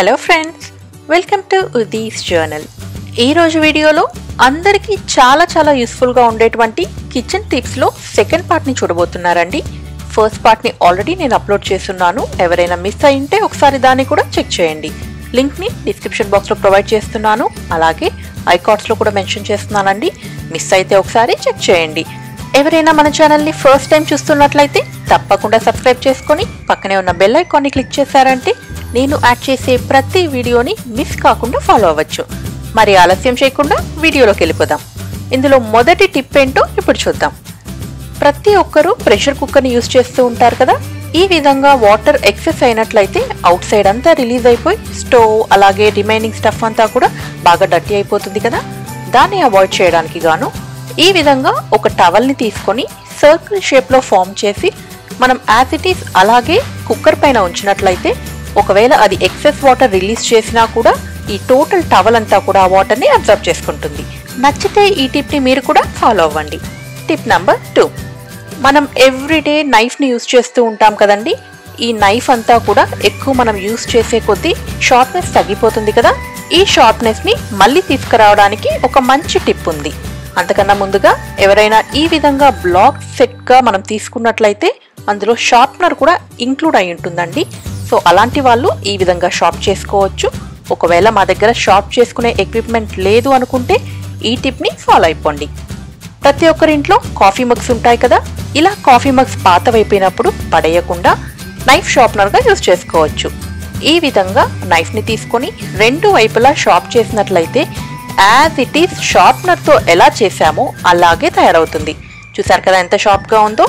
Hello friends, welcome to ఉదీస్ journal. ఈ రోజు వీడియోలో అందరికీ చాలా చాలా యూస్ఫుల్గా ఉండేటువంటి కిచెన్ టిప్స్లో సెకండ్ పార్ట్ని చూడబోతున్నారండి. ఫస్ట్ పార్ట్ని ఆల్రెడీ నేను అప్లోడ్ చేస్తున్నాను. ఎవరైనా మిస్ అయింటే ఒకసారి దాన్ని కూడా చెక్ చేయండి. లింక్ని డిస్క్రిప్షన్ బాక్స్లో ప్రొవైడ్ చేస్తున్నాను, అలాగే ఐకార్డ్స్లో కూడా మెన్షన్ చేస్తున్నానండి. మిస్ అయితే ఒకసారి చెక్ చేయండి. ఎవరైనా మన ఛానల్ని ఫస్ట్ టైం చూస్తున్నట్లయితే తప్పకుండా సబ్స్క్రైబ్ చేసుకొని పక్కనే ఉన్న బెల్ ఐకాన్ని క్లిక్ చేశారంటే నేను యాడ్ చేసే ప్రతి వీడియోని మిస్ కాకుండా ఫాలో అవ్వచ్చు. మరి ఆలస్యం చేయకుండా వీడియోలోకి వెళ్ళిపోదాం. ఇందులో మొదటి టిప్ ఏంటో ఇప్పుడు చూద్దాం. ప్రతి ఒక్కరూ ప్రెషర్ కుక్కర్ని యూజ్ చేస్తూ ఉంటారు కదా. ఈ విధంగా వాటర్ ఎక్సెస్ అయినట్లయితే అవుట్ సైడ్ అంతా రిలీజ్ అయిపోయి స్టవ్ అలాగే రిమైనింగ్ స్టఫ్ అంతా కూడా బాగా డర్టీ అయిపోతుంది కదా. దాన్ని అవాయిడ్ చేయడానికి గాను ఈ విధంగా ఒక టవల్ని తీసుకొని సర్కిల్ షేప్లో ఫామ్ చేసి మనం యాజ్ ఇట్ ఈస్ అలాగే కుక్కర్ పైన ఉంచినట్లయితే ఒకవేళ అది ఎక్సెస్ వాటర్ రిలీజ్ చేసినా కూడా ఈ టోటల్ టవల్ అంతా కూడా ఆ వాటర్ని అబ్జర్వ్ చేసుకుంటుంది. నచ్చితే ఈ టిప్ని మీరు కూడా ఫాలో అవ్వండి. టిప్ నెంబర్ 2, మనం ఎవ్రీడే నైఫ్ని యూజ్ చేస్తూ ఉంటాం కదండి. ఈ నైఫ్ అంతా కూడా ఎక్కువ మనం యూజ్ చేసే కొద్దీ షార్ప్నెస్ తగ్గిపోతుంది కదా. ఈ షార్ప్నెస్ని మళ్ళీ తీసుకురావడానికి ఒక మంచి టిప్ ఉంది. అంతకన్నా ముందుగా ఎవరైనా ఈ విధంగా బ్లాక్ సెట్గా మనం తీసుకున్నట్లయితే అందులో షార్ప్నర్ కూడా ఇంక్లూడ్ అయి ఉంటుందండి. సో అలాంటి వాళ్ళు ఈ విధంగా షార్ప్ చేసుకోవచ్చు. ఒకవేళ మా దగ్గర షార్ప్ చేసుకునే ఎక్విప్మెంట్ లేదు అనుకుంటే ఈ టిప్ని ఫాలో అయిపోండి. ప్రతి ఒక్కరింట్లో కాఫీ మగ్స్ ఉంటాయి కదా. ఇలా కాఫీ మగ్స్ పాతవైపోయినప్పుడు పడేయకుండా నైఫ్ షార్ప్నర్గా యూజ్ చేసుకోవచ్చు. ఈ విధంగా నైఫ్ని తీసుకొని రెండు వైపులా షార్ప్ చేసినట్లయితే యాజ్ ఇట్ ఈస్ షార్ప్నర్తో ఎలా చేసామో అలాగే తయారవుతుంది. చూసారు కదా ఎంత షార్ప్గా ఉందో.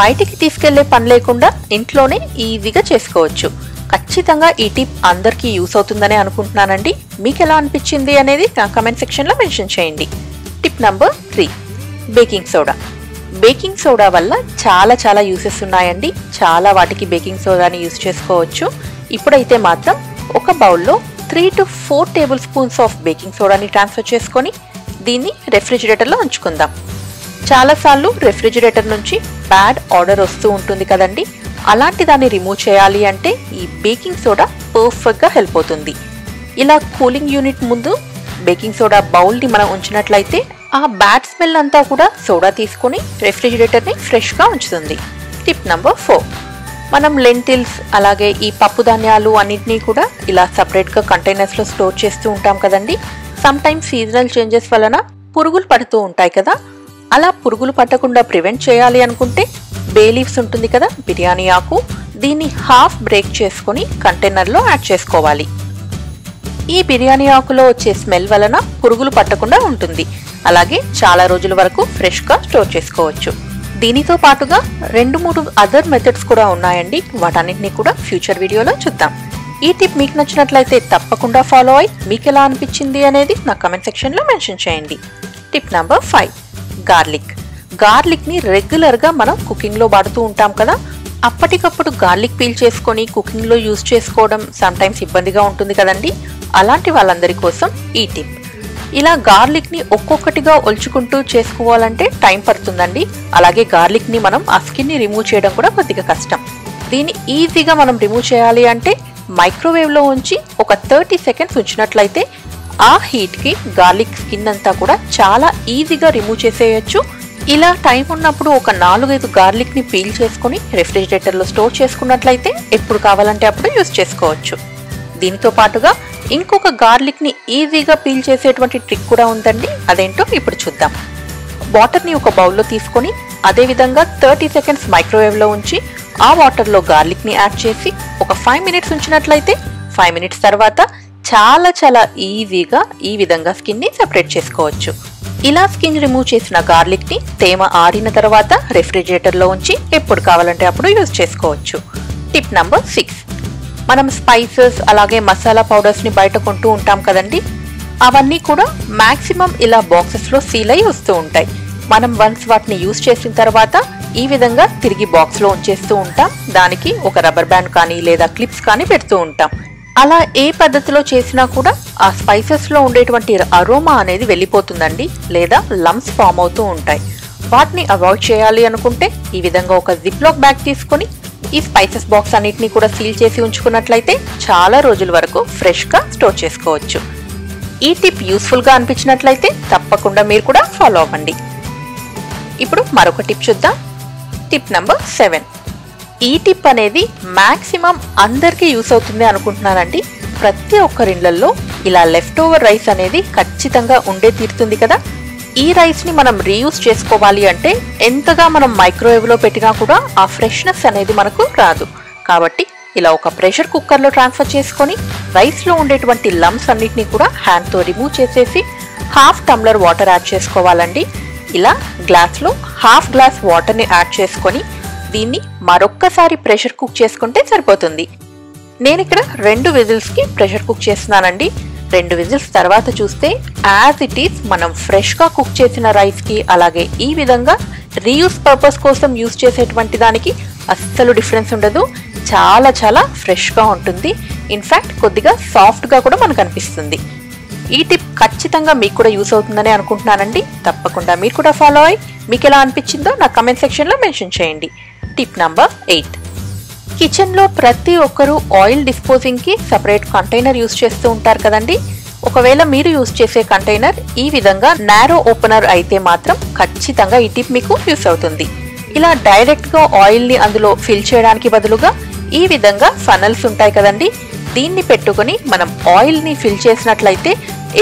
బయటికి తీసుకెళ్లే పని లేకుండా ఇంట్లోనే ఈజీగా చేసుకోవచ్చు. ఖచ్చితంగా ఈ టిప్ అందరికీ యూస్ అవుతుందని అనుకుంటున్నానండి. మీకు ఎలా అనిపించింది అనేది నా కమెంట్ సెక్షన్లో మెన్షన్ చేయండి. Tip number 3, baking soda. Baking soda వల్ల చాలా చాలా యూసెస్ ఉన్నాయండి. చాలా వాటికి బేకింగ్ సోడాని యూస్ చేసుకోవచ్చు. ఇప్పుడైతే మాత్రం ఒక బౌల్లో 3 to 4 tablespoons of baking సోడాని ట్రాన్స్ఫర్ చేసుకొని దీన్ని రెఫ్రిజిరేటర్లో ఉంచుకుందాం. చాలాసార్లు రెఫ్రిజిరేటర్ నుంచి బ్యాడ్ ఆర్డర్ వస్తూ ఉంటుంది కదండి. అలాంటి దాన్ని రిమూవ్ చేయాలి అంటే ఈ బేకింగ్ సోడా పర్ఫెక్ట్గా హెల్ప్ అవుతుంది. ఇలా కూలింగ్ యూనిట్ ముందు బేకింగ్ సోడా బౌల్ని మనం ఉంచినట్లయితే ఆ బ్యాడ్ స్మెల్ అంతా కూడా సోడా తీసుకొని రెఫ్రిజిరేటర్ని ఫ్రెష్గా ఉంచుతుంది. టిప్ నెంబర్ 4, మనం లెంటిల్స్ అలాగే ఈ పప్పు ధాన్యాలు అన్నింటినీ కూడా ఇలా సపరేట్గా కంటైనర్స్లో స్టోర్ చేస్తూ ఉంటాం కదండి. సమ్టైమ్స్ సీజనల్ చేంజెస్ వలన పురుగులు పడుతూ ఉంటాయి కదా. అలా పురుగులు పట్టకుండా ప్రివెంట్ చేయాలి అనుకుంటే బే లీవ్స్ ఉంటుంది కదా, బిర్యానీ ఆకు, దీన్ని హాఫ్ బ్రేక్ చేసుకొని కంటైనర్లో యాడ్ చేసుకోవాలి. ఈ బిర్యానీ ఆకులో వచ్చే స్మెల్ వలన పురుగులు పట్టకుండా ఉంటుంది. అలాగే చాలా రోజుల వరకు ఫ్రెష్గా స్టోర్ చేసుకోవచ్చు. దీనితో పాటుగా 2-3 అదర్ మెథడ్స్ కూడా ఉన్నాయండి. వాటన్నిటిని కూడా ఫ్యూచర్ వీడియోలో చూద్దాం. ఈ టిప్ మీకు నచ్చినట్లయితే తప్పకుండా ఫాలో అయ్యి మీకు ఎలా అనిపించింది అనేది నా కమెంట్ సెక్షన్లో మెన్షన్ చేయండి. Tip number 5, garlic. గార్లిక్ని రెగ్యులర్గా మనం కుకింగ్లో వాడుతూ ఉంటాం కదా. అప్పటికప్పుడు గార్లిక్ పీల్ చేసుకొని కుకింగ్లో యూజ్ చేసుకోవడం సమ్టైమ్స్ ఇబ్బందిగా ఉంటుంది కదండి. అలాంటి వాళ్ళందరి కోసం ఈ టిప్. ఇలా గార్లిక్ని ఒక్కొక్కటిగా ఒలుచుకుంటూ చేసుకోవాలంటే టైం పడుతుందండి. అలాగే గార్లిక్ని మనం ఆ స్కిన్ని రిమూవ్ చేయడం కూడా కొద్దిగా కష్టం. దీన్ని ఈజీగా మనం రిమూవ్ చేయాలి అంటే మైక్రోవేవ్లో ఉంచి ఒక 30 సెకండ్స్ ఉంచినట్లయితే ఆ హీట్కి గార్లిక్ స్కిన్ అంతా కూడా చాలా ఈజీగా రిమూవ్ చేసేయచ్చు. ఇలా టైం ఉన్నప్పుడు ఒక 4-5 గార్లిక్ని పీల్ చేసుకుని రెఫ్రిజిరేటర్లో స్టోర్ చేసుకున్నట్లయితే ఎప్పుడు కావాలంటే అప్పుడు యూజ్ చేసుకోవచ్చు. దీనితో పాటుగా ఇంకొక గార్లిక్ని ఈజీగా పీల్ చేసేటువంటి ట్రిక్ కూడా ఉందండి. అదేంటో ఇప్పుడు చూద్దాం. వాటర్ని ఒక బౌల్లో తీసుకొని అదేవిధంగా 30 సెకండ్స్ మైక్రోవేవ్లో ఉంచి ఆ వాటర్లో గార్లిక్ని యాడ్ చేసి ఒక 5 మినిట్స్ ఉంచినట్లయితే 5 మినిట్స్ తర్వాత చాలా చాలా ఈజీగా ఈ విధంగా స్కిన్ని సెపరేట్ చేసుకోవచ్చు. ఇలా స్కిన్ రిమూవ్ చేసిన గార్లిక్ని తేమ ఆరిన తర్వాత రెఫ్రిజిరేటర్లో ఉంచి ఎప్పుడు కావాలంటే అప్పుడు యూజ్ చేసుకోవచ్చు. టిప్ నెంబర్ 6, మనం స్పైసెస్ అలాగే మసాలా పౌడర్స్ని బయట కొంటూ ఉంటాం కదండి. అవన్నీ కూడా మ్యాక్సిమం ఇలా బాక్సెస్లో సీల్ అయి వస్తూ ఉంటాయి. మనం వన్స్ వాటిని యూజ్ చేసిన తర్వాత ఈ విధంగా తిరిగి బాక్స్లో ఉంచేస్తూ ఉంటాం. దానికి ఒక రబ్బర్ బ్యాండ్ కానీ లేదా క్లిప్స్ కానీ పెడుతూ ఉంటాం. అలా ఏ పద్ధతిలో చేసినా కూడా ఆ స్పైసెస్లో ఉండేటువంటి అరోమా అనేది వెళ్ళిపోతుందండి, లేదా లమ్స్ ఫామ్ అవుతూ ఉంటాయి. వాటిని అవాయిడ్ చేయాలి అనుకుంటే ఈ విధంగా ఒక జిప్లాక్ బ్యాగ్ తీసుకొని ఈ స్పైసెస్ బాక్స్ అన్నిటిని కూడా సీల్ చేసి ఉంచుకున్నట్లయితే చాలా రోజుల వరకు ఫ్రెష్ గా స్టోర్ చేసుకోవచ్చు. ఈ టిప్ యూస్ఫుల్ గా అనిపించినట్లయితే తప్పకుండా మీరు కూడా ఫాలో అవ్వండి. ఇప్పుడు మరొక టిప్ చూద్దాం. Tip number 7. ఈ టిప్ అనేది మాక్సిమం అందరికీ యూస్ అవుతుంది అనుకుంటున్నానండి. ప్రతి ఒక్కరి ఇళ్లలో ఇలా లెఫ్ట్ ఓవర్ రైస్ అనేది ఖచ్చితంగా ఉండే తీరుతుంది కదా. ఈ రైస్ని మనం రీయూస్ చేసుకోవాలి అంటే ఎంతగా మనం మైక్రోవేవ్లో పెట్టినా కూడా ఆ ఫ్రెష్నెస్ అనేది మనకు రాదు. కాబట్టి ఇలా ఒక ప్రెషర్ కుక్కర్లో ట్రాన్స్ఫర్ చేసుకొని రైస్లో ఉండేటువంటి లమ్స్ అన్నిటినీ కూడా హ్యాండ్తో రిమూవ్ చేసేసి హాఫ్ టంబ్లర్ వాటర్ యాడ్ చేసుకోవాలండి. ఇలా గ్లాస్లో హాఫ్ గ్లాస్ వాటర్ని యాడ్ చేసుకొని దీన్ని మరొక్కసారి ప్రెషర్ కుక్ చేసుకుంటే సరిపోతుంది. నేను ఇక్కడ 2 విజిల్స్కి ప్రెషర్ కుక్ చేస్తున్నానండి. 2 విజిల్స్ తర్వాత చూస్తే యాజ్ ఇట్ ఈస్ మనం ఫ్రెష్గా కుక్ చేసిన రైస్కి అలాగే ఈ విధంగా రీయూస్ పర్పస్ కోసం యూస్ చేసేటువంటి దానికి అస్సలు డిఫరెన్స్ ఉండదు. చాలా చాలా ఫ్రెష్గా ఉంటుంది. ఇన్ఫ్యాక్ట్ కొద్దిగా సాఫ్ట్గా కూడా మనకు అనిపిస్తుంది. ఈ టిప్ ఖచ్చితంగా మీకు కూడా యూస్ అవుతుందని అనుకుంటున్నానండి. తప్పకుండా మీరు కూడా ఫాలో అయ్యి మీకు ఎలా అనిపించిందో నా కమెంట్ సెక్షన్లో మెన్షన్ చేయండి. Tip number 8. కిచెన్లో ప్రతి ఒక్కరూ ఆయిల్ డిస్పోజింగ్కి సపరేట్ కంటైనర్ యూస్ చేస్తూ ఉంటారు కదండి. ఒకవేళ మీరు యూస్ చేసే కంటైనర్ ఈ విధంగా నారో ఓపెనర్ అయితే మాత్రం ఖచ్చితంగా ఈ టిప్ మీకు యూస్ అవుతుంది. ఇలా డైరెక్ట్గా ఆయిల్ని అందులో ఫిల్ చేయడానికి బదులుగా ఈ విధంగా ఫనల్స్ ఉంటాయి కదండి, దీన్ని పెట్టుకుని మనం ఆయిల్ని ఫిల్ చేసినట్లయితే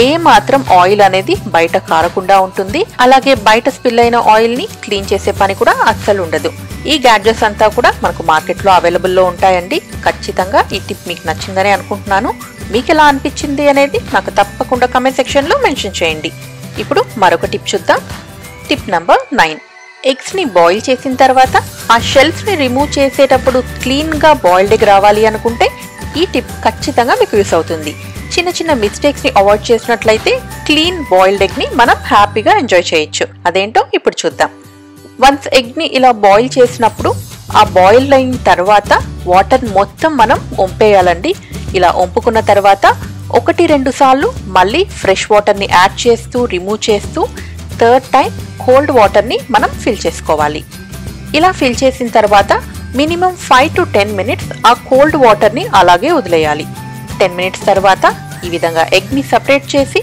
ఏ మాత్రం ఆయిల్ అనేది బయట కారకుండా ఉంటుంది. అలాగే బయట స్పిల్ అయిన ఆయిల్ని క్లీన్ చేసే పని కూడా అస్సలు ఉండదు. ఈ గ్యాడ్జెట్స్ అంతా కూడా మనకు మార్కెట్లో అవైలబుల్లో ఉంటాయండి. ఖచ్చితంగా ఈ టిప్ మీకు నచ్చిందని అనుకుంటున్నాను. మీకు ఎలా అనిపించింది అనేది నాకు తప్పకుండా కమెంట్ సెక్షన్లో మెన్షన్ చేయండి. ఇప్పుడు మరొక టిప్ చూద్దాం. Tip number 9. ఎగ్స్ని బాయిల్ చేసిన తర్వాత ఆ షెల్స్ని రిమూవ్ చేసేటప్పుడు క్లీన్గా బాయిల్డ్కి రావాలి అనుకుంటే ఈ టిప్ ఖచ్చితంగా మీకు యూస్ అవుతుంది. చిన్న చిన్న మిస్టేక్స్ని అవాయిడ్ చేసినట్లయితే క్లీన్ బాయిల్డ్ ఎగ్ని మనం హ్యాపీగా ఎంజాయ్ చేయొచ్చు. అదేంటో ఇప్పుడు చూద్దాం. వన్స్ ఎగ్ని ఇలా బాయిల్ చేసినప్పుడు ఆ బాయిల్ అయిన తర్వాత వాటర్ మొత్తం మనం వంపేయాలండి. ఇలా వంపుకున్న తర్వాత 1-2 సార్లు మళ్ళీ ఫ్రెష్ వాటర్ని యాడ్ చేస్తూ రిమూవ్ చేస్తూ థర్డ్ టైం కోల్డ్ వాటర్ని మనం ఫిల్ చేసుకోవాలి. ఇలా ఫిల్ చేసిన తర్వాత మినిమం 5-10 మినిట్స్ ఆ కోల్డ్ వాటర్ని అలాగే వదిలేయాలి. 10 మినిట్స్ తర్వాత ఈ విధంగా ఎగ్ని సపరేట్ చేసి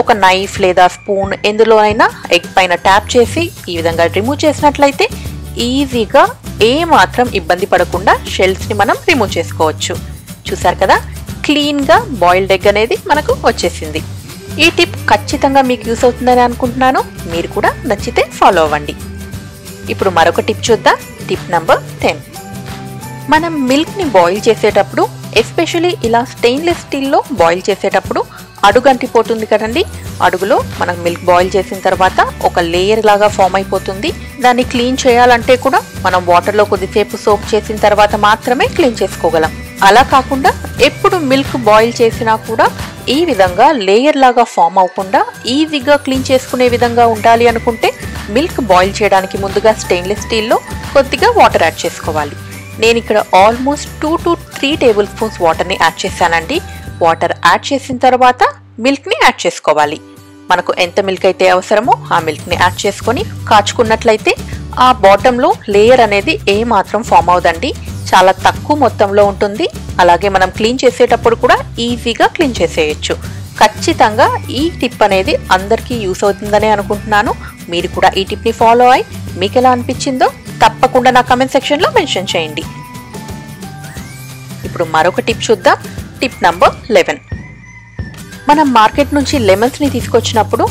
ఒక నైఫ్ లేదా స్పూన్ ఎందులోనైనా ఎగ్ పైన ట్యాప్ చేసి ఈ విధంగా రిమూవ్ చేసినట్లయితే ఈజీగా ఏ మాత్రం ఇబ్బంది పడకుండా షెల్స్ని మనం రిమూవ్ చేసుకోవచ్చు. చూసారు కదా, క్లీన్గా బాయిల్డ్ ఎగ్ అనేది మనకు వచ్చేసింది. ఈ టిప్ ఖచ్చితంగా మీకు యూస్ అవుతుందని అనుకుంటున్నాను. మీరు కూడా నచ్చితే ఫాలో అవ్వండి. ఇప్పుడు మరొక టిప్ చూద్దాం. Tip number 10. మనం మిల్క్ని బాయిల్ చేసేటప్పుడు ఎస్పెషలీ ఇలా స్టెయిన్లెస్ స్టీల్లో బాయిల్ చేసేటప్పుడు అడుగు అంటిపోతుంది కదండి. అడుగులో మనం మిల్క్ బాయిల్ చేసిన తర్వాత ఒక లేయర్ లాగా ఫామ్ అయిపోతుంది. దాన్ని క్లీన్ చేయాలంటే కూడా మనం వాటర్లో కొద్దిసేపు సోప్ చేసిన తర్వాత మాత్రమే క్లీన్ చేసుకోగలం. అలా కాకుండా ఎప్పుడు మిల్క్ బాయిల్ చేసినా కూడా ఈ విధంగా లేయర్ లాగా ఫామ్ అవ్వకుండా ఈజీగా క్లీన్ చేసుకునే విధంగా ఉండాలి అనుకుంటే మిల్క్ బాయిల్ చేయడానికి ముందుగా స్టెయిన్లెస్ స్టీల్లో కొద్దిగా వాటర్ యాడ్ చేసుకోవాలి. నేను ఇక్కడ ఆల్మోస్ట్ 2-3 టేబుల్ స్పూన్స్ వాటర్ని యాడ్ చేశానండి. వాటర్ యాడ్ చేసిన తర్వాత మిల్క్ని యాడ్ చేసుకోవాలి. మనకు ఎంత మిల్క్ అయితే అవసరమో ఆ మిల్క్ని యాడ్ చేసుకొని కాచుకున్నట్లయితే ఆ బాటంలో లేయర్ అనేది ఏమాత్రం ఫామ్ అవుదండి. చాలా తక్కువ మొత్తంలో ఉంటుంది. అలాగే మనం క్లీన్ చేసేటప్పుడు కూడా ఈజీగా క్లీన్ చేసేయచ్చు. ఖచ్చితంగా ఈ టిప్ అనేది అందరికీ యూస్ అవుతుందని అనుకుంటున్నాను. మీరు కూడా ఈ టిప్ని ఫాలో అయ్యి మీకు ఎలా అనిపించిందో తప్పకుండా నా కమెంట్ సెక్షన్లో మెన్షన్ చేయండి. ఇప్పుడు మరొక టిప్ చూద్దాం. Tip number 11. మనం మార్కెట్ నుంచి లెమన్స్ని తీసుకొచ్చినప్పుడు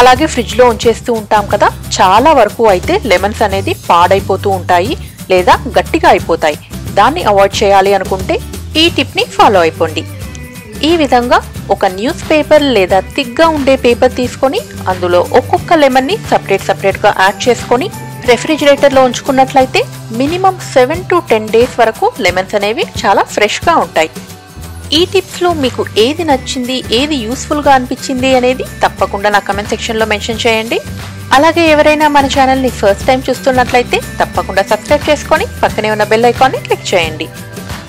అలాగే ఫ్రిడ్జ్లో ఉంచేస్తూ ఉంటాం కదా. చాలా వరకు అయితే లెమన్స్ అనేది పాడైపోతూ ఉంటాయి లేదా గట్టిగా అయిపోతాయి. దాన్ని అవాయిడ్ చేయాలి అనుకుంటే ఈ టిప్ని ఫాలో అయిపోండి. ఈ విధంగా ఒక న్యూస్ పేపర్ లేదా తిగ్గా ఉండే పేపర్ తీసుకొని అందులో ఒక్కొక్క లెమన్ని సపరేట్గా యాడ్ చేసుకొని రెఫ్రిజిరేటర్లో ఉంచుకున్నట్లయితే మినిమం 7-10 డేస్ వరకు లెమన్స్ అనేవి చాలా ఫ్రెష్గా ఉంటాయి. ఈ టిప్స్లో మీకు ఏది నచ్చింది, ఏది యూస్ఫుల్గా అనిపించింది అనేది తప్పకుండా నా కమెంట్ సెక్షన్లో మెన్షన్ చేయండి. అలాగే ఎవరైనా మన ఛానల్ని ఫస్ట్ టైం చూస్తున్నట్లయితే తప్పకుండా సబ్స్క్రైబ్ చేసుకొని పక్కనే ఉన్న బెల్ ఐకాన్ని క్లిక్ చేయండి.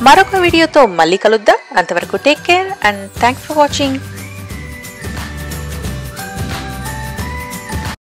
మరొక వీడియోతో మళ్ళీ కలుద్దాం. అంతవరకు take care and thanks for watching.